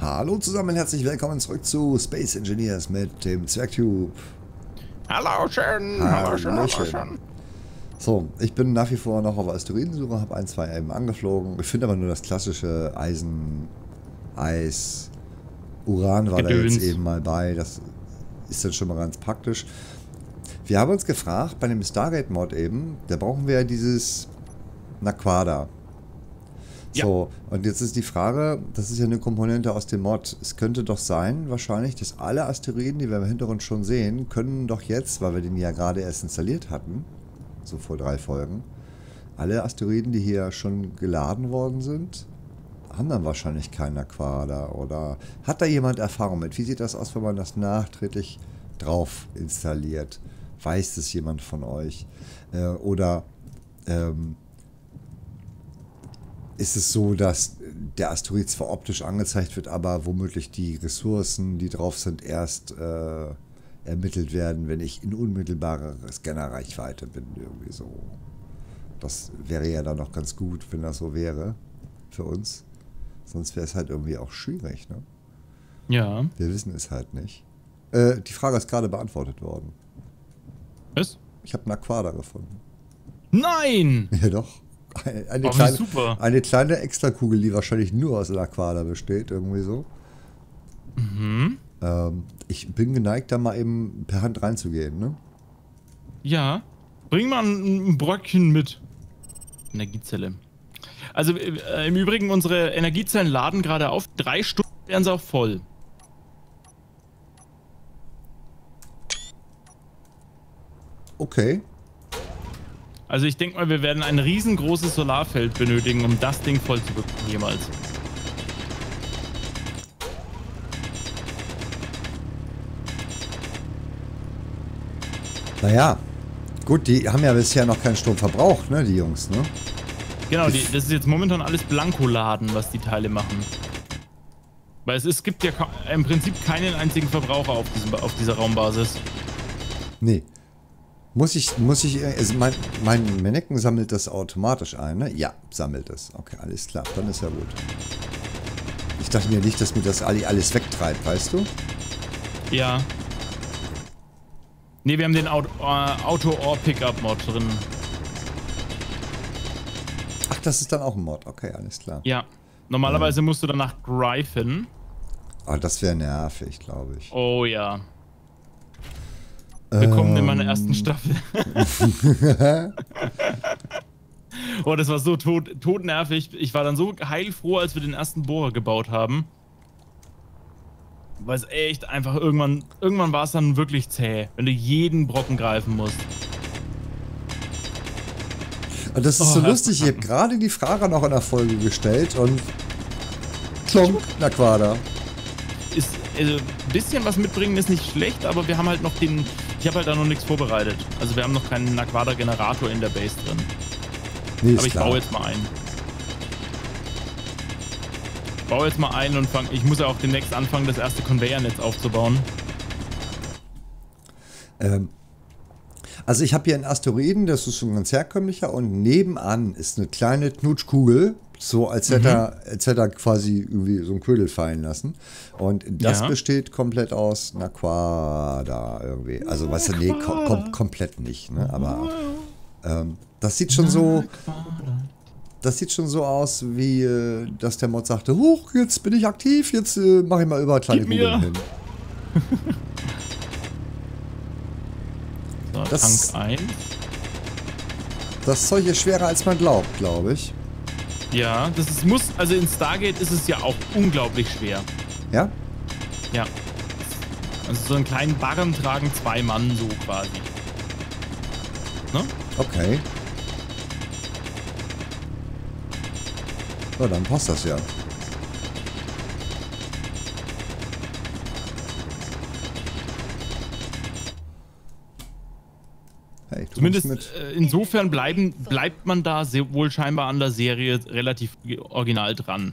Hallo zusammen, herzlich willkommen zurück zu Space Engineers mit dem Zwergtube. Hallo schön, hallo schön. So, ich bin nach wie vor noch auf Asteroidensuche, habe ein, zwei eben angeflogen. Ich finde aber nur das klassische Eisen, Eis, Uran war da jetzt eben mal bei. Das ist dann schon mal ganz praktisch. Wir haben uns gefragt, bei dem Stargate-Mod eben, da brauchen wir ja dieses Naquada. So, ja. Und jetzt ist die Frage, das ist ja eine Komponente aus dem Mod. Es könnte doch sein, wahrscheinlich, dass alle Asteroiden, die wir im Hintergrund schon sehen, können doch jetzt, weil wir den ja gerade erst installiert hatten, so vor 3 Folgen, alle Asteroiden, die hier schon geladen worden sind, haben dann wahrscheinlich keinen Naquada. Oder hat da jemand Erfahrung mit? Wie sieht das aus, wenn man das nachträglich drauf installiert? Weiß es jemand von euch? Ist es so, dass der Asteroid zwar optisch angezeigt wird, aber womöglich die Ressourcen, die drauf sind, erst ermittelt werden, wenn ich in unmittelbarer Scannerreichweite bin, irgendwie so. Das wäre ja dann noch ganz gut, wenn das so wäre für uns. Sonst wäre es halt irgendwie auch schwierig, ne? Ja. Wir wissen es halt nicht. Die Frage ist gerade beantwortet worden. Was? Ich habe Naquada gefunden. Nein! Ja, doch. Eine kleine Extrakugel, die wahrscheinlich nur aus Naquada besteht, irgendwie so. Mhm. Ich bin geneigt, da mal eben per Hand reinzugehen, ne? Ja. Bring mal ein Bröckchen mit. Energiezelle. Also im Übrigen, unsere Energiezellen laden gerade auf. 3 Stunden wären sie auch voll. Okay. Also ich denke mal, wir werden ein riesengroßes Solarfeld benötigen, um das Ding voll zu bekommen jemals. Naja, gut, die haben ja bisher noch keinen Strom verbraucht, ne, die Jungs, ne? Genau, das ist jetzt momentan alles Blankoladen, was die Teile machen. Weil es gibt ja im Prinzip keinen einzigen Verbraucher auf dieser Raumbasis. Nee. Mein Mannequin sammelt das automatisch ein, ne? Ja, sammelt es. Okay, alles klar, dann ist ja gut. Ich dachte mir nicht, dass mir das alles wegtreibt, weißt du? Ja. Ne, wir haben den Auto-Ohr-Pickup-Mod drin. Ach, das ist dann auch ein Mod, okay, alles klar. Ja, normalerweise musst du danach greifen. Ah, das wäre nervig, glaube ich. Oh ja. Bekommen in meiner ersten Staffel. Oh, das war so todnervig. Ich war dann so heilfroh, als wir den ersten Bohrer gebaut haben. Weil es echt einfach irgendwann war es dann wirklich zäh, wenn du jeden Brocken greifen musst. Und das ist so lustig. Ich habe gerade die Frage noch in der Folge gestellt und klonk, Naquada. Also ein bisschen was mitbringen ist nicht schlecht, aber wir haben halt noch den... Ich habe halt da noch nichts vorbereitet. Also wir haben noch keinen Naquadah-Generator in der Base drin. Nee, aber ich baue jetzt mal ein. Ich baue jetzt mal ein und ich muss ja auch demnächst anfangen, das erste Conveyor-Netz aufzubauen. Also ich habe hier einen Asteroiden, das ist schon ganz herkömmlicher, und nebenan ist eine kleine Knutschkugel. So, als hätte er quasi irgendwie so einen Ködel fallen lassen. Und das besteht komplett aus Naquada irgendwie. Also, weißt du, nee, komplett nicht, ne? Aber das sieht schon so... Das sieht schon so aus, wie dass der Mod sagte, huch, jetzt bin ich aktiv, jetzt mache ich mal über kleine Kugeln hin. So, das, Tank ein. Das Zeug ist schwerer, als man glaubt, glaube ich. Ja, das ist, also in Stargate ist es ja auch unglaublich schwer. Ja? Ja. Also so einen kleinen Barren tragen 2 Mann so quasi. Ne? Okay. So, dann passt das ja. Hey, zumindest insofern bleibt man da wohl scheinbar an der Serie relativ original dran.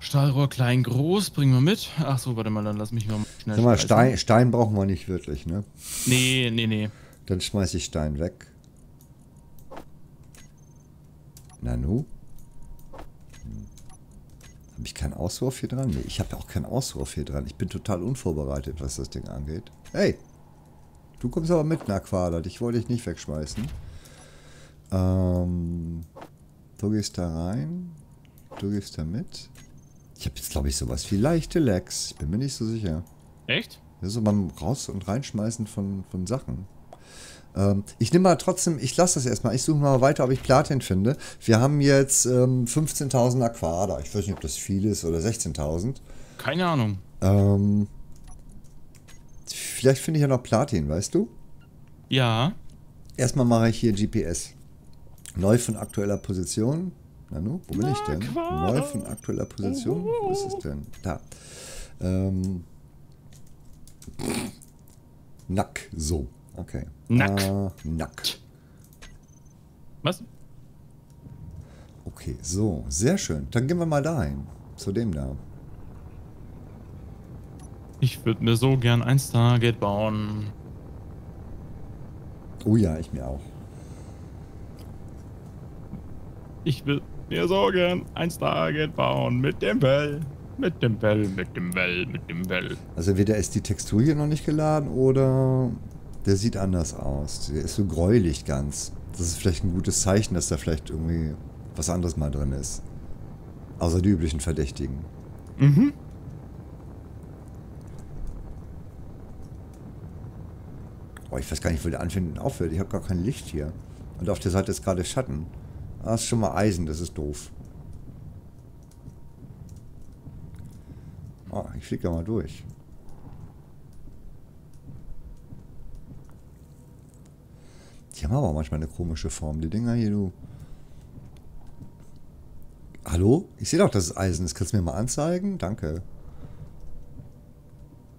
Stahlrohr klein, groß, bringen wir mit. Ach so, warte mal, dann lass mich noch schnell. Sag mal, Stein brauchen wir nicht wirklich, ne? Nee. Dann schmeiß ich Stein weg. Nanu? Habe ich keinen Auswurf hier dran? Nee, ich habe ja auch keinen Auswurf hier dran. Ich bin total unvorbereitet, was das Ding angeht. Hey! Du kommst aber mit, Naquada. Dich wollte ich nicht wegschmeißen. Du gehst da rein. Du gehst da mit. Ich habe jetzt, glaube ich, sowas wie leichte Lags. Ich bin mir nicht so sicher. Echt? Das ist so beim Raus- und Reinschmeißen von Sachen. Ich nehme mal trotzdem, ich lasse das erstmal. Ich suche mal weiter, ob ich Platin finde. Wir haben jetzt 15.000 Naquada. Ich weiß nicht, ob das viel ist oder 16.000. Keine Ahnung. Vielleicht finde ich ja noch Platin, weißt du? Ja. Erstmal mache ich hier GPS. Neu von aktueller Position. Nanu, wo bin ich denn? Neu von aktueller Position. Wo ist es denn? Da. Nack, so. Okay. Nack. Nack. Was? Okay, so. Sehr schön. Dann gehen wir mal dahin. Zu dem da. Ich würde mir so gern ein Stargate bauen. Oh ja, ich mir auch. Ich will mir so gern ein Stargate bauen mit dem Bell. Mit dem Bell, mit dem Bell, mit dem Bell. Also entweder ist die Textur hier noch nicht geladen oder der sieht anders aus. Der ist so gräulich ganz. Das ist vielleicht ein gutes Zeichen, dass da vielleicht irgendwie was anderes mal drin ist. Außer die üblichen Verdächtigen. Mhm. Oh, ich weiß gar nicht, wo der anfängt und aufhört. Ich habe gar kein Licht hier. Und auf der Seite ist gerade Schatten. Ah, ist schon mal Eisen, das ist doof. Oh, ich fliege ja mal durch. Die haben aber manchmal eine komische Form, die Dinger hier, du. Hallo? Ich sehe doch, dass es Eisen ist. Kannst du mir mal anzeigen? Danke.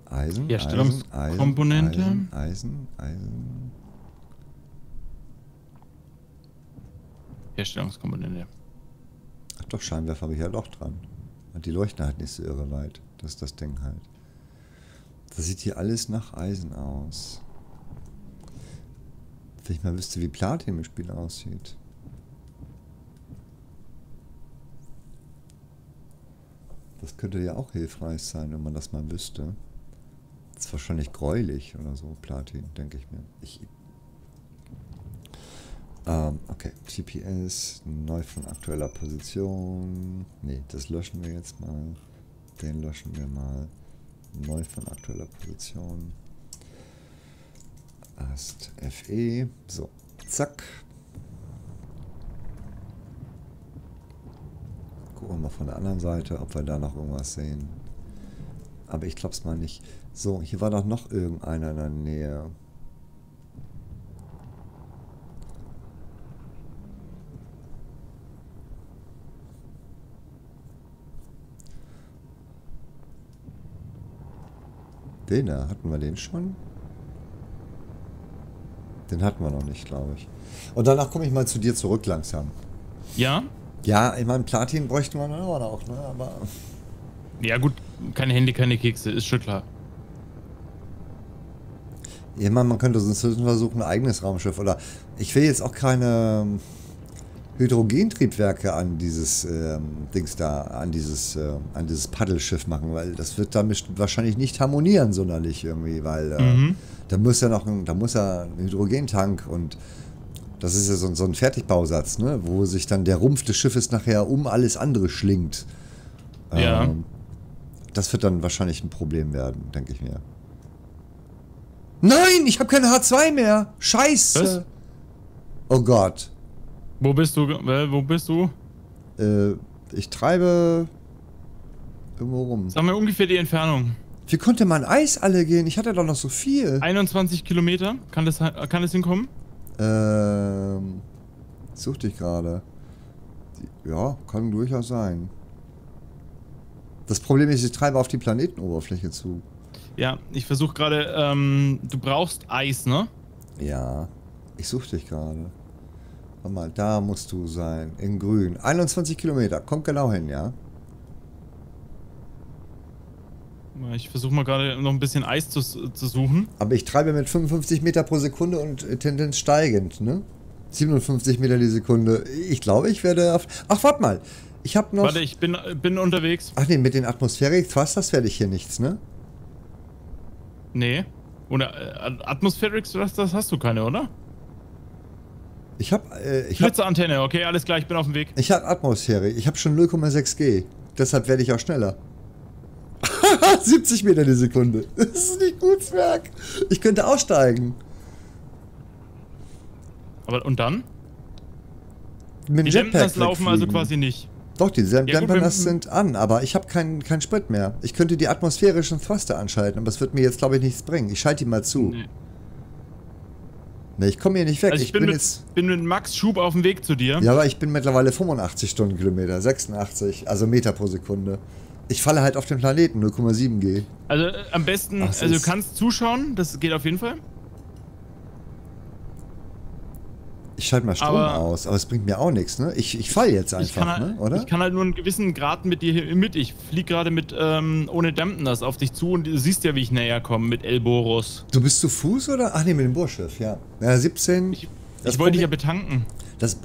Eisen, Herstellungskomponente. Eisen. Herstellungskomponente. Ach doch, Scheinwerfer habe ich ja doch dran. Und die leuchten halt nicht so irre weit. Das ist das Ding halt. Das sieht hier alles nach Eisen aus. Wenn ich mal wüsste, wie Platin im Spiel aussieht. Das könnte ja auch hilfreich sein, wenn man das mal wüsste. Das ist wahrscheinlich gräulich oder so, Platin, denke ich mir. Okay, GPS, neu von aktueller Position. Ne, das löschen wir jetzt mal. Den löschen wir mal. Neu von aktueller Position. Ast FE. So, zack. Gucken wir mal von der anderen Seite, ob wir da noch irgendwas sehen. Aber ich glaub's mal nicht. So, hier war doch noch irgendeiner in der Nähe. Den da, hatten wir den schon? Den hatten wir noch nicht, glaube ich. Und danach komme ich mal zu dir zurück langsam. Ja? Ja, ich meine, Platin bräuchten wir dann auch, ne? Aber ja gut, kein Handy, keine Kekse, ist schon klar. Ja, man könnte sonst versuchen, ein eigenes Raumschiff oder ich will jetzt auch keine Hydrogentriebwerke an dieses Dings da, an dieses Paddelschiff machen, weil das wird damit wahrscheinlich nicht harmonieren sonderlich irgendwie, weil da muss ja noch ein, Hydrogentank und das ist ja so ein Fertigbausatz, ne, wo sich dann der Rumpf des Schiffes nachher um alles andere schlingt. Ja. Das wird dann wahrscheinlich ein Problem werden, denke ich mir. Nein, ich habe keine H2 mehr. Scheiße. Was? Oh Gott. Wo bist du? Wo bist du? Ich treibe irgendwo rum. Sag mal ungefähr die Entfernung. Wie konnte man Eis alle gehen? Ich hatte doch noch so viel. 21 Kilometer. Kann das hinkommen? Such dich gerade. Ja, kann durchaus sein. Das Problem ist, ich treibe auf die Planetenoberfläche zu. Ja, ich versuche gerade, du brauchst Eis, ne? Ja, ich suche dich gerade. Warte mal, da musst du sein, in grün. 21 Kilometer, kommt genau hin, ja? Ich versuche mal gerade noch ein bisschen Eis zu suchen. Aber ich treibe mit 55 Meter pro Sekunde und Tendenz steigend, ne? 57 Meter die Sekunde. Ich glaube, ich werde auf... Ach, warte mal. Ich habe noch... Warte, ich bin unterwegs. Ach nee, mit den Atmospheric Thrusters werde ich hier nichts, ne? Nee. Oder Atmospheric Thrusters hast du keine, oder? Ich habe... Blitzeantenne, okay, alles klar, ich bin auf dem Weg. Ich habe Atmosphäre. Ich habe schon 0,6 G. Deshalb werde ich auch schneller. 70 Meter die Sekunde. Das ist nicht gut, Werk. Ich könnte aussteigen. Aber und dann? Mit die Lampers laufen also quasi nicht. Doch, die Lampers sind an, aber ich habe keinen Sprit mehr. Ich könnte die atmosphärischen Thruster anschalten, aber es wird mir jetzt, glaube ich, nichts bringen. Ich schalte die mal zu. Nee. Nee, ich komme hier nicht weg. Also ich bin mit Max Schub auf dem Weg zu dir. Ja, aber ich bin mittlerweile 85 Stundenkilometer, 86, also Meter pro Sekunde. Ich falle halt auf den Planeten, 0,7 G. Also am besten, also du kannst zuschauen, das geht auf jeden Fall. Ich schalte mal Strom aus, aber es bringt mir auch nichts, ne? Ich falle jetzt einfach, halt, ne? Oder? Ich kann halt nur einen gewissen Grad mit dir mit. Ich fliege gerade mit ohne Dampen das auf dich zu und du siehst ja, wie ich näher komme mit Elborus. Du bist zu Fuß oder? Ach nee, mit dem Bohrschiff, ja. Ja, 17. Ich wollte dich ja betanken. Das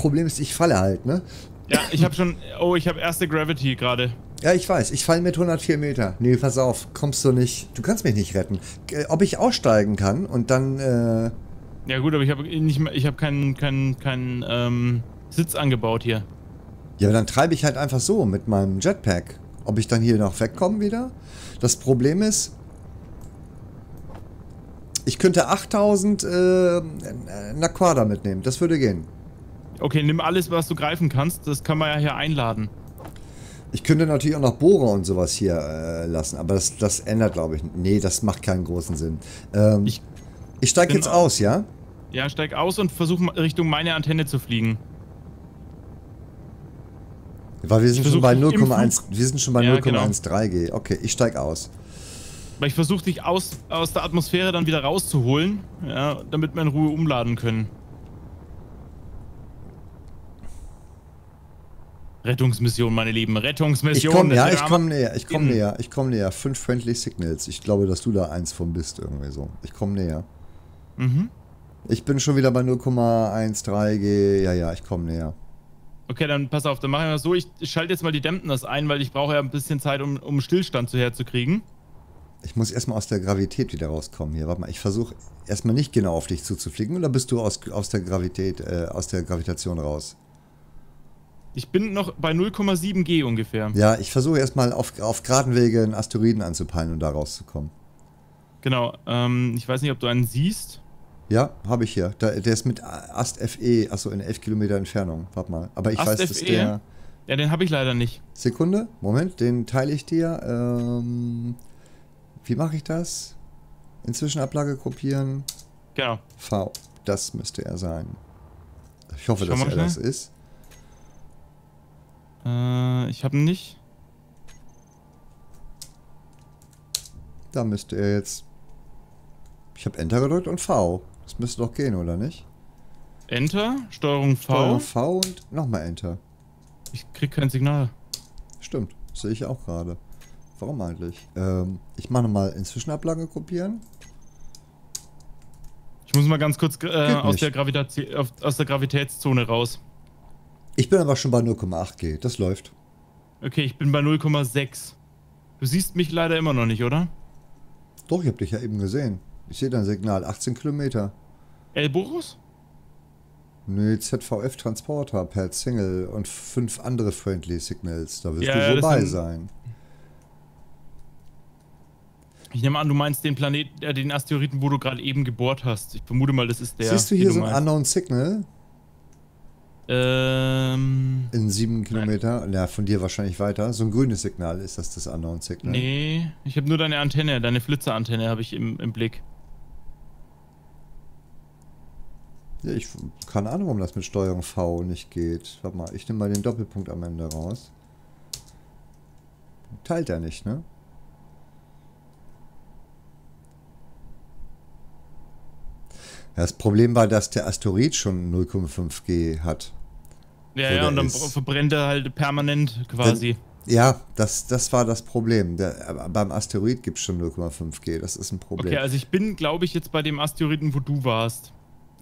Problem ist, ich falle halt, ne? Ja, ich habe schon. Oh, ich habe erste Gravity gerade. Ja, ich weiß. Ich falle mit 104 Meter. Nee, pass auf, kommst du nicht. Du kannst mich nicht retten. Ob ich aussteigen kann und dann. Ja gut, aber ich habe keinen Sitz angebaut hier. Ja, dann treibe ich halt einfach so mit meinem Jetpack. Ob ich dann hier noch wegkomme wieder? Das Problem ist, ich könnte 8000 Naquada mitnehmen. Das würde gehen. Okay, nimm alles, was du greifen kannst. Das kann man ja hier einladen. Ich könnte natürlich auch noch Bohrer und sowas hier lassen, aber das ändert, glaube ich. Nee, das macht keinen großen Sinn. Ich steige jetzt aus, ja? Ja, steig aus und versuche Richtung meine Antenne zu fliegen. Weil wir sind schon bei 0,13 G. Okay, ich steige aus. Weil ich versuche dich aus der Atmosphäre dann wieder rauszuholen, ja, damit wir in Ruhe umladen können. Rettungsmission, meine Lieben, Rettungsmission. Ich komme näher, ich komme näher, ich komme näher. 5 Friendly Signals. Ich glaube, dass du da eins von bist, irgendwie so. Ich komme näher. Mhm. Ich bin schon wieder bei 0,13 G. Ja, ja, ich komme näher. Okay, dann pass auf, dann machen wir das so. Ich schalte jetzt mal die Dampners ein, weil ich brauche ja ein bisschen Zeit, um Stillstand herzukriegen. Ich muss erstmal aus der Gravität wieder rauskommen hier. Warte mal, ich versuche erstmal nicht genau auf dich zuzufliegen. Oder bist du aus der Gravitation raus? Ich bin noch bei 0,7 G ungefähr. Ja, ich versuche erstmal auf geraden Wege einen Asteroiden anzupeilen und da rauszukommen. Genau, ich weiß nicht, ob du einen siehst. Ja, habe ich hier. Der ist mit Ast FE, achso, in 11 Kilometer Entfernung. Warte mal. Aber ich weiß, dass der... Ja, den habe ich leider nicht. Sekunde, Moment, den teile ich dir. Wie mache ich das? Inzwischen Ablage kopieren. Genau. V, das müsste er sein. Ich hoffe, dass er das ist. Ich habe ihn nicht. Da müsste er jetzt... Ich habe Enter gedrückt und V. Das müsste doch gehen, oder nicht? Enter, Steuerung V. Steuerung V und nochmal Enter. Ich krieg kein Signal. Stimmt, sehe ich auch gerade. Warum eigentlich? Ich mache nochmal inzwischen Ablage kopieren. Ich muss mal ganz kurz aus der Gravitätszone raus. Ich bin aber schon bei 0,8 G, das läuft. Okay, ich bin bei 0,6. Du siehst mich leider immer noch nicht, oder? Doch, ich hab dich ja eben gesehen. Ich sehe dein Signal, 18 Kilometer. Elborus? Nee, ZVF Transporter per Single und 5 andere Friendly Signals. Da wirst du vorbei sein. Ich nehme an, du meinst den Planeten, den Asteroiden, wo du gerade eben gebohrt hast. Ich vermute mal, das ist der. Siehst du hier so ein Unknown Signal? In 7 Kilometer? Ja, von dir wahrscheinlich weiter. So ein grünes Signal, ist das Unknown-Signal? Nee, ich habe nur deine Antenne, deine Flitzer-Antenne habe ich im Blick. Ja, ich keine Ahnung, warum das mit Steuerung V nicht geht. Warte mal, ich nehme mal den Doppelpunkt am Ende raus. Teilt er nicht, ne? Ja, das Problem war, dass der Asteroid schon 0,5 G hat. Ja, ja, und dann verbrennt er halt permanent quasi. Ja, das war das Problem. Beim Asteroid gibt es schon 0,5 G, das ist ein Problem. Okay, also ich bin, glaube ich, jetzt bei dem Asteroiden, wo du warst.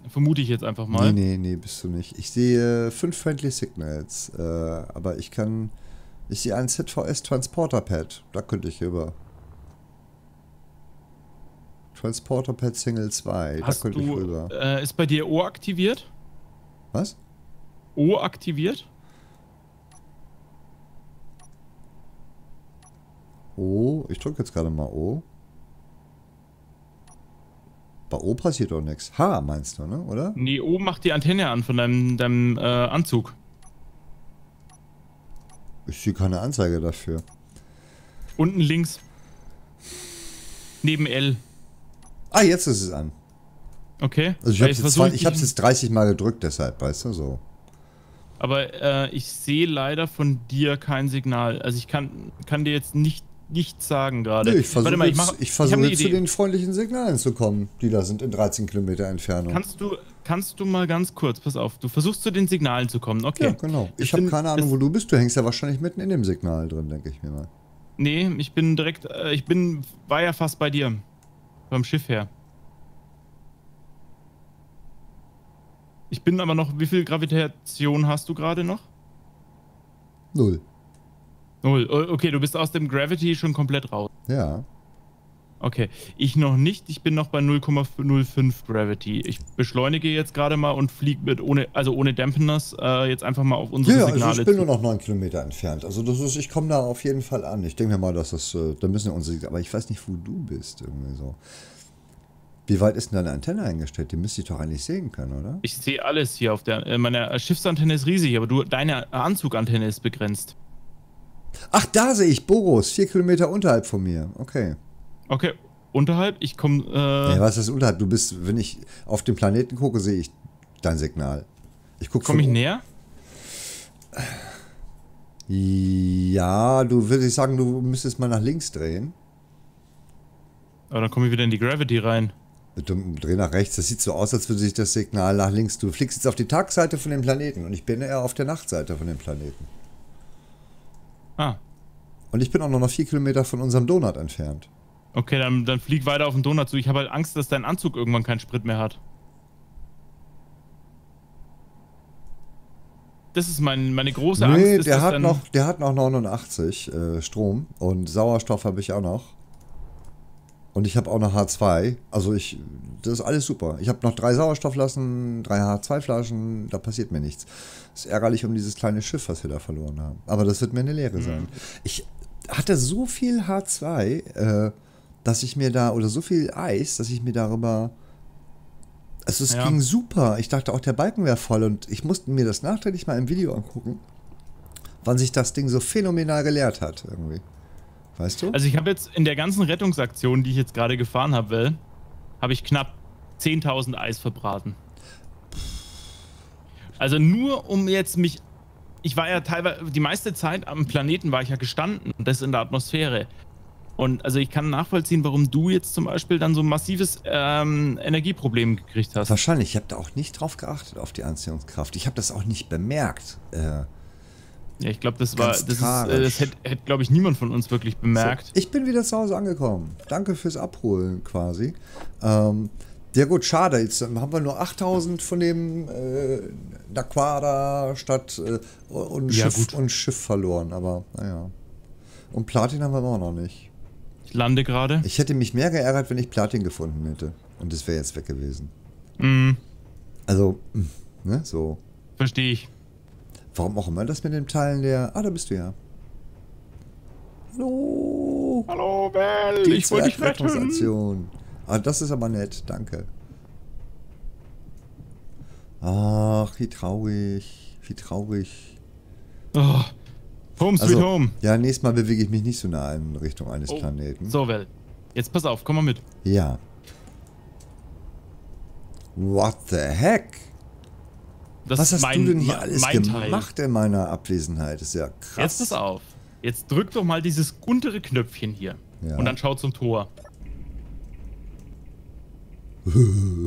Vermute ich jetzt einfach mal. Nee, nee, nee, bist du nicht. Ich sehe 5 Friendly Signals, aber ich kann... Ich sehe ein ZVS-Transporter-Pad. Da könnte ich rüber. Transporter-Pad Single 2. Da könnte ich rüber. Ist bei dir O aktiviert? Was? O aktiviert? O? Ich drücke jetzt gerade mal O. Bei O passiert doch nichts. H meinst du, ne? Oder? Nee, O macht die Antenne an von deinem Anzug. Ich sehe keine Anzeige dafür. Unten links. Neben L. Ah, jetzt ist es an. Okay. Also ich habe es jetzt 30 Mal gedrückt, deshalb, weißt du, so. Aber ich sehe leider von dir kein Signal. Also ich kann dir jetzt nichts sagen gerade. Nee, ich versuche jetzt zu den freundlichen Signalen zu kommen, die da sind in 13 Kilometer Entfernung. Kannst du mal ganz kurz, pass auf, du versuchst zu den Signalen zu kommen, okay. Ja, genau. Ich habe keine Ahnung, wo du bist. Du hängst ja wahrscheinlich mitten in dem Signal drin, denke ich mir mal. Nee, ich bin direkt, war ja fast bei dir. Beim Schiff her. Ich bin aber noch, wie viel Gravitation hast du gerade noch? 0. 0, okay, du bist aus dem Gravity schon komplett raus. Ja. Okay, ich noch nicht, ich bin noch bei 0,05 Gravity. Ich beschleunige jetzt gerade mal und fliege ohne Dampeners jetzt einfach mal auf unsere Signale. Ja, also ich bin nur noch 9 Kilometer entfernt. Also das ist, ich komme da auf jeden Fall an. Ich denke mir mal, dass das, da müssen wir unsere, aber ich weiß nicht, wo du bist irgendwie so. Wie weit ist denn deine Antenne eingestellt? Die müsste ich doch eigentlich sehen können, oder? Ich sehe alles hier auf der, meine Schiffsantenne ist riesig, aber deine Anzugantenne ist begrenzt. Ach, da sehe ich Boros, 4 Kilometer unterhalb von mir, okay. Okay, unterhalb? Ich komme. Ja, was ist unterhalb? Du bist, wenn ich auf den Planeten gucke, sehe ich dein Signal. Komme ich näher? Ja, du würdest sagen, du müsstest mal nach links drehen. Aber dann komme ich wieder in die Gravity rein. Dreh nach rechts, das sieht so aus, als würde sich das Signal nach links. Du fliegst jetzt auf die Tagseite von dem Planeten und ich bin eher auf der Nachtseite von dem Planeten. Ah. Und ich bin auch noch 4 Kilometer von unserem Donut entfernt. Okay, dann flieg weiter auf den Donut zu. Ich habe halt Angst, dass dein Anzug irgendwann keinen Sprit mehr hat. Das ist meine große Angst. Nee, der hat noch 89 Strom und Sauerstoff habe ich auch noch. Und ich habe auch noch H2. Also das ist alles super. Ich habe noch 3 Sauerstoffflaschen, 3 H2-Flaschen, da passiert mir nichts. Das ist ärgerlich um dieses kleine Schiff, was wir da verloren haben. Aber das wird mir eine Lehre sein. Ich hatte so viel H2, dass ich mir da, oder so viel Eis, dass ich mir darüber... Also es ging super. Ich dachte auch, der Balken wäre voll und ich musste mir das nachträglich mal im Video angucken, wann sich das Ding so phänomenal geleert hat irgendwie. Weißt du? Also ich habe jetzt in der ganzen Rettungsaktion, die ich jetzt gerade gefahren habe, habe ich knapp 10.000 Eis verbraten. Also nur um jetzt mich... Ich war ja teilweise... Die meiste Zeit am Planeten war ich ja gestanden. Das in der Atmosphäre. Und also ich kann nachvollziehen, warum du jetzt zum Beispiel dann so ein massives Energieproblem gekriegt hast. Wahrscheinlich. Ich habe da auch nicht drauf geachtet, auf die Anziehungskraft. Ich habe das auch nicht bemerkt. Ja, ich glaube, das hätte, glaube ich, niemand von uns wirklich bemerkt. So, ich bin wieder zu Hause angekommen. Danke fürs Abholen quasi. Ja gut, schade. Jetzt haben wir nur 8000 von dem Naquada statt Schiff verloren. Aber naja. Und Platin haben wir auch noch nicht. Ich lande gerade. Ich hätte mich mehr geärgert, wenn ich Platin gefunden hätte. Und das wäre jetzt weg gewesen. Mhm. Also, ne, so. Verstehe ich. Warum auch immer das mit dem Teilen der... Ah, da bist du ja. Hallo. Hallo, Bell. Ich wollte dich retten. Ah, das ist aber nett. Danke. Ach, wie traurig. Wie traurig. Oh. Home sweet home. Ja, nächstes Mal bewege ich mich nicht so nah in Richtung eines Planeten. So, Well. Jetzt pass auf, komm mal mit. Ja. What the heck? Was hast du denn hier alles gemacht in meiner Abwesenheit? Das ist ja krass. Jetzt pass auf. Jetzt drück doch mal dieses untere Knöpfchen hier. Ja. Und dann schau zum Tor. Hui.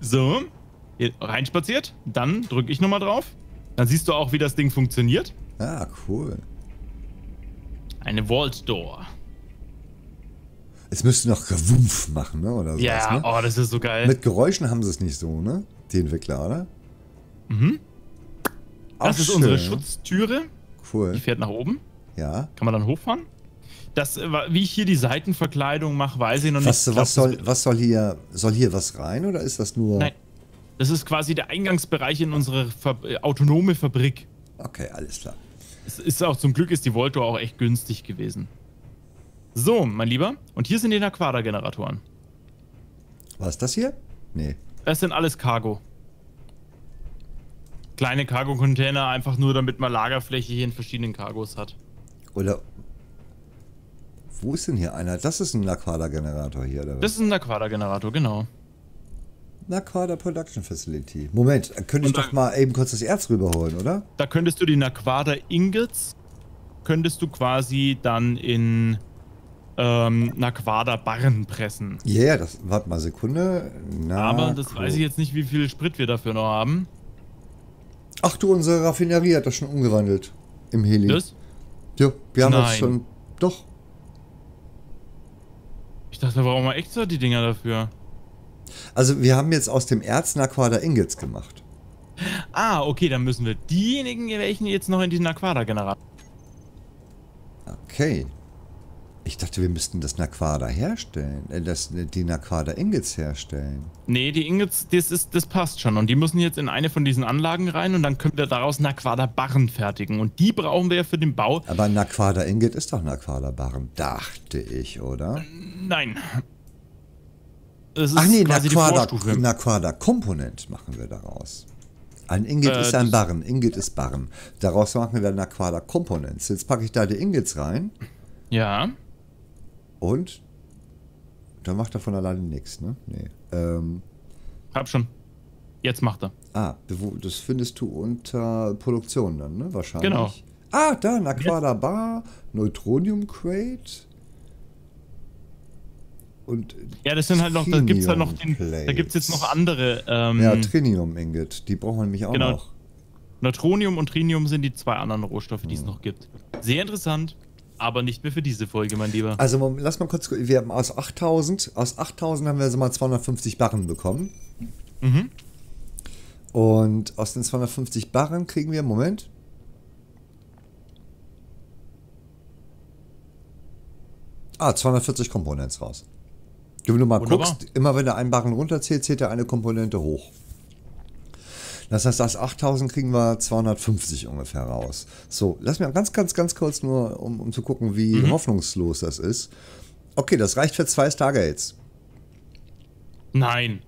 So. Reinspaziert. Dann drücke ich nochmal drauf. Dann siehst du auch, wie das Ding funktioniert. Ah, cool. Eine Vault Door. Es müsste noch Gewumpf machen, ne? Oder sowas, ja, ne? Oh, das ist so geil. Mit Geräuschen haben sie es nicht so, ne? Die Entwickler, oder? Mhm. Auch das ist schön, unsere Schutztüre. Cool. Die fährt nach oben. Ja. Kann man dann hochfahren? Das, wie ich hier die Seitenverkleidung mache, weiß ich noch nicht. Soll hier was rein oder ist das nur... Nein, das ist quasi der Eingangsbereich in unsere autonome Fabrik. Okay, alles klar. Es ist auch, zum Glück ist die Vault Door auch echt günstig gewesen. So, mein Lieber, und hier sind die Naquadah-Generatoren. War es das hier? Nee. Das sind alles Cargo. Kleine Cargo-Container, einfach nur damit man Lagerfläche hier in verschiedenen Cargos hat. Oder... Wo ist denn hier einer? Das ist ein Naquadah-Generator hier, oder was? Das ist ein Naquadah-Generator, genau. Naquadah Production Facility. Moment, könnte ich doch mal eben kurz das Erz rüberholen, oder? Da könntest du die Naquada-Ingots, könntest du quasi dann in Naquada-Barren pressen. Ja, yeah, das, warte mal, Sekunde. Aber das weiß ich jetzt nicht, wie viel Sprit wir dafür noch haben. Ach du, unsere Raffinerie hat das schon umgewandelt. Im Heli. Das? Ja, wir haben das schon, doch. Ich dachte, wir brauchen mal extra die Dinger dafür. Also wir haben jetzt aus dem Erz Naquadah-Ingots gemacht. Ah, okay, dann müssen wir diejenigen, welchen jetzt noch in die Naquadah-Generator. Okay. Ich dachte, wir müssten das Naquadah herstellen, die Naquadah-Ingots herstellen. Nee, die Ingots, das passt schon. Und die müssen jetzt in eine von diesen Anlagen rein und dann können wir daraus Naquadah-Barren fertigen. Und die brauchen wir ja für den Bau. Aber Naquadah-Ingot ist doch Naquadah-Barren, dachte ich, oder? Nein. Ach nee, Naquada-Komponent machen wir daraus. Ein Ingot ist ein Barren, Ingot ist Barren. Daraus machen wir Naquada-Komponent. Jetzt packe ich da die Ingots rein. Ja. Und? Dann macht er von alleine nichts, ne? Nee. Hab schon. Jetzt macht er. Ah, das findest du unter Produktion dann, ne? Wahrscheinlich. Genau. Ah, da, Naquada-Bar, Neutronium Crate. Und ja, das sind halt noch, da gibt's halt noch den, da gibt's jetzt noch andere. Ja, Trinium Ingot, die braucht man nämlich auch noch. Neutronium und Trinium sind die zwei anderen Rohstoffe, die es noch gibt. Sehr interessant, aber nicht mehr für diese Folge, mein Lieber. Also lass mal kurz, wir haben aus 8000 haben wir also mal 250 Barren bekommen. Mhm. Und aus den 250 Barren kriegen wir, Moment. Ah, 240 Komponents raus. Wenn du mal guckst, immer wenn der einen Barren runterzählt, zählt er eine Komponente hoch. Das heißt, aus 8000 kriegen wir 250 ungefähr raus. So, lass mir ganz kurz nur, um zu gucken, wie hoffnungslos das ist. Okay, das reicht für 2 Stargates. Nein.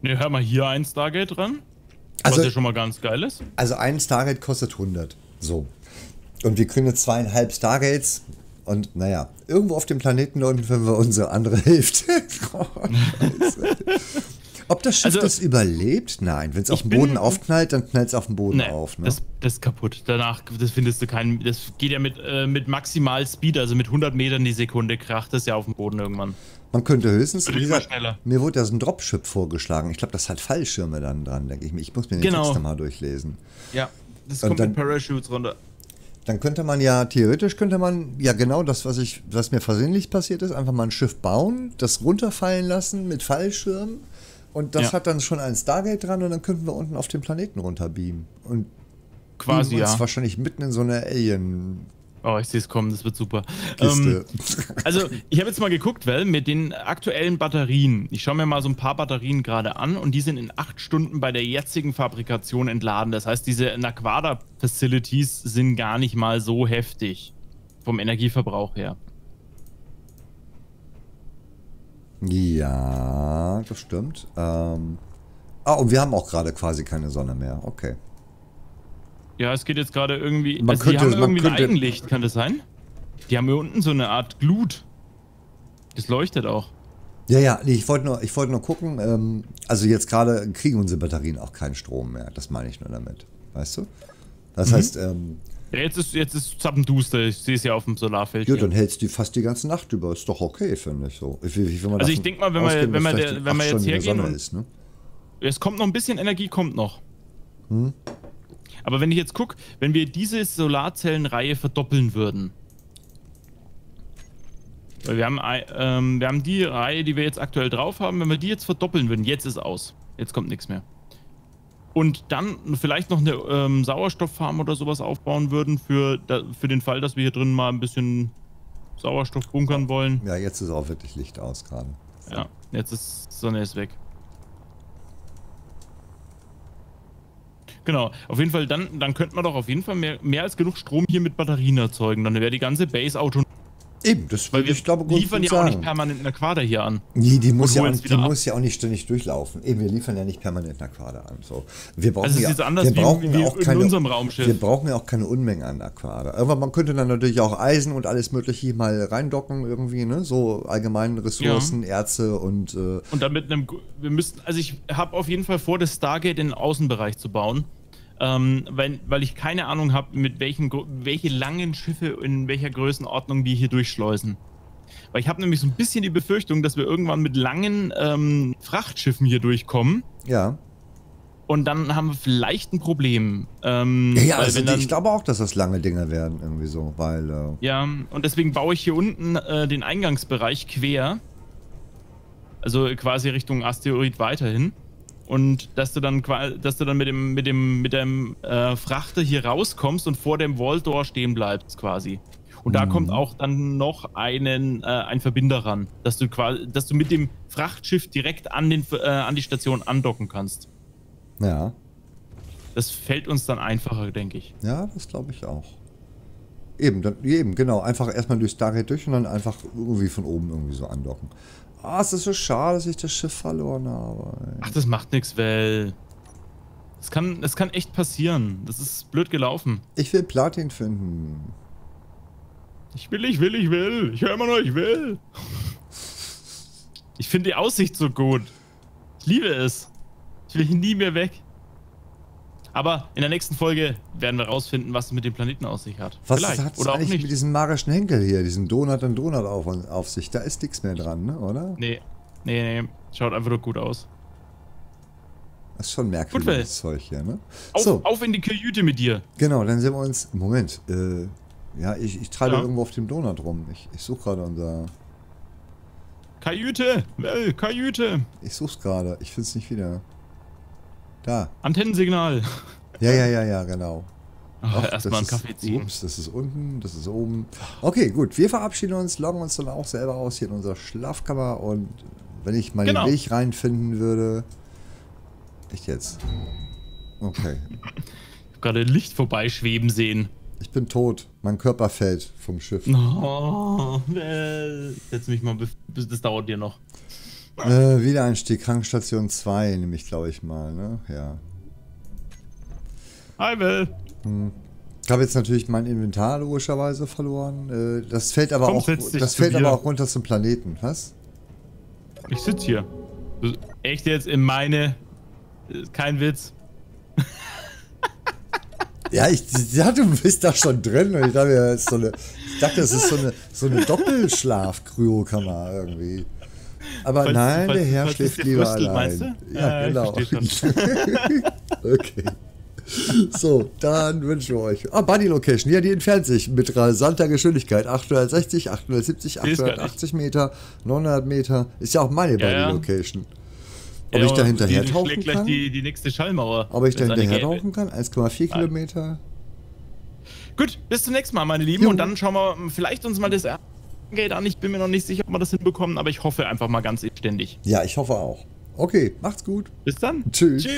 Ne, hör mal, hier ein Stargate dran. Also, was ja schon mal ganz geil ist. Also ein Stargate kostet 100. So. Und wir kriegen jetzt 2,5 Stargates. Und naja, irgendwo auf dem Planeten landen, wenn wir unsere andere Hälfte. Ob das Schiff das überlebt? Nein, wenn es auf dem Boden aufknallt, dann knallt es auf dem Boden auf. Ne? Das ist kaputt. Danach, das findest du keinen. Das geht ja mit maximal Speed, also mit 100 Metern die Sekunde kracht das ja auf dem Boden irgendwann. Man könnte höchstens, mir wurde ja so ein Dropship vorgeschlagen. Ich glaube, das hat Fallschirme dann dran, denke ich mir. Ich muss mir den Text nochmal durchlesen. Ja, das kommt mit Parachutes runter. Dann könnte man ja, theoretisch könnte man ja genau das, was mir versehentlich passiert ist, einfach mal ein Schiff bauen, das runterfallen lassen mit Fallschirmen und das hat dann schon ein Stargate dran und dann könnten wir unten auf den Planeten runterbeamen. Und quasi wahrscheinlich mitten in so einer Alien... Oh, ich sehe es kommen, das wird super. Also, ich habe jetzt mal geguckt, weil mit den aktuellen Batterien, ich schaue mir mal so ein paar Batterien gerade an und die sind in 8 Stunden bei der jetzigen Fabrikation entladen. Das heißt, diese Naquada-Facilities sind gar nicht mal so heftig vom Energieverbrauch her. Ja, das stimmt. Und wir haben auch gerade quasi keine Sonne mehr, okay. Ja, es geht jetzt gerade irgendwie... Die haben irgendwie ein Eigenlicht, kann das sein? Die haben hier unten so eine Art Glut. Das leuchtet auch. Ja, ja, nee, ich wollte nur gucken. Also jetzt gerade kriegen unsere Batterien auch keinen Strom mehr. Das meine ich nur damit. Weißt du? Das heißt... ja, jetzt ist zappenduster. Ich sehe es ja auf dem Solarfeld. Ja, dann hältst du fast die ganze Nacht über. Ist doch okay, finde ich so. Also ich denke mal, wenn wir jetzt hergehen... Ne? Es kommt noch ein bisschen Energie, kommt noch. Aber wenn ich jetzt gucke, wenn wir diese Solarzellenreihe verdoppeln würden, Weil wir haben die Reihe, die wir jetzt aktuell drauf haben. Wenn wir die jetzt verdoppeln würden, jetzt ist aus. Jetzt kommt nichts mehr. Und dann vielleicht noch eine Sauerstofffarm oder sowas aufbauen würden für den Fall, dass wir hier drin mal ein bisschen Sauerstoff bunkern wollen. Ja, jetzt ist auch wirklich Licht aus gerade. Ja, jetzt ist Sonne ist weg. Genau, auf jeden Fall, dann könnte man doch auf jeden Fall mehr als genug Strom hier mit Batterien erzeugen. Dann wäre die ganze Base autonom. Eben, das würde ich glaube gut sagen. Wir liefern ja auch nicht permanent Naquada hier an. Nee, die muss ja auch nicht ständig durchlaufen. Eben, wir liefern ja nicht permanent Naquada an. So. Wir brauchen also wir brauchen ja auch keine Unmengen an Naquada. Aber man könnte dann natürlich auch Eisen und alles mögliche hier mal reindocken irgendwie, ne? So allgemeine Ressourcen, ja. Erze und... Und dann mit einem... Also ich habe auf jeden Fall vor, das Stargate in den Außenbereich zu bauen. Weil ich keine Ahnung habe, mit welche langen Schiffe in welcher Größenordnung die hier durchschleusen. Weil ich habe nämlich so ein bisschen die Befürchtung, dass wir irgendwann mit langen Frachtschiffen hier durchkommen. Ja. Und dann haben wir vielleicht ein Problem. Ja, also ich glaube auch, dass das lange Dinger werden irgendwie so, weil... Ja, und deswegen baue ich hier unten den Eingangsbereich quer. Also quasi Richtung Asteroid weiterhin. Und dass du dann mit dem Frachter hier rauskommst und vor dem Vault Door stehen bleibst quasi. Und da kommt auch dann noch ein Verbinder ran, dass du mit dem Frachtschiff direkt an die Station andocken kannst. Ja. Das fällt uns dann einfacher, denke ich. Ja, das glaube ich auch. Eben, genau. Einfach erstmal durch Stargate durch und dann einfach irgendwie von oben irgendwie so andocken. Ah, es ist so schade, dass ich das Schiff verloren habe. Ey. Ach, das macht nichts, weil... Das kann echt passieren. Das ist blöd gelaufen. Ich will Platin finden. Ich will. Ich höre immer noch, ich will. Ich finde die Aussicht so gut. Ich liebe es. Ich will hier nie mehr weg. Aber in der nächsten Folge werden wir rausfinden, was es mit dem Planeten auf sich hat. Was hat es eigentlich mit diesem magischen Henkel hier, diesen Donut auf sich? Da ist nichts mehr dran, ne? Oder? Nee. Schaut einfach nur gut aus. Das ist schon merkwürdiges Zeug hier, ne? Auf in die Kajüte mit dir! Genau, dann sehen wir uns... Moment, ja, ich treibe irgendwo auf dem Donut rum. Ich suche gerade unser... Kajüte! Kajüte! Ich such's gerade, ich find's nicht wieder. Da. Antennensignal. Ja, genau. Erstmal einen Kaffee ziehen. Ups, das ist unten, das ist oben. Okay, gut. Wir verabschieden uns, loggen uns dann auch selber aus hier in unserer Schlafkammer. Und wenn ich mal den Weg reinfinden würde... Echt jetzt? Okay. Ich habe gerade Licht vorbeischweben sehen. Ich bin tot. Mein Körper fällt vom Schiff. Oh, setz mich mal... Das dauert dir noch. Wiedereinstieg, Krankenstation 2, nämlich glaube ich mal, ne? Ja. Hi, Will! Ich habe jetzt natürlich mein Inventar logischerweise verloren. Das fällt aber auch runter zum Planeten, was? Ich sitze hier. Echt jetzt in meine... Kein Witz. Ja, ja, du bist da schon drin und ich dachte, es ist so eine Doppelschlaf-Kryokammer irgendwie. Aber nein, der Herr schläft lieber allein. Ja, genau. Okay. So, dann wünschen wir euch... Ah, Buddy Location. Ja, die entfernt sich mit rasanter Geschwindigkeit. 860, 870, 880 Meter, 900 Meter. Ist ja auch meine Buddy Location. Ob ich da hinterher tauchen kann? Die nächste Schallmauer. Ob ich da hinterher tauchen kann? 1,4 Kilometer. Gut, bis zum nächsten Mal, meine Lieben. Und dann schauen wir vielleicht uns mal das... an. Ich bin mir noch nicht sicher, ob wir das hinbekommen, aber ich hoffe einfach mal ganz inständig. Ja, ich hoffe auch. Okay, macht's gut. Bis dann. Tschüss.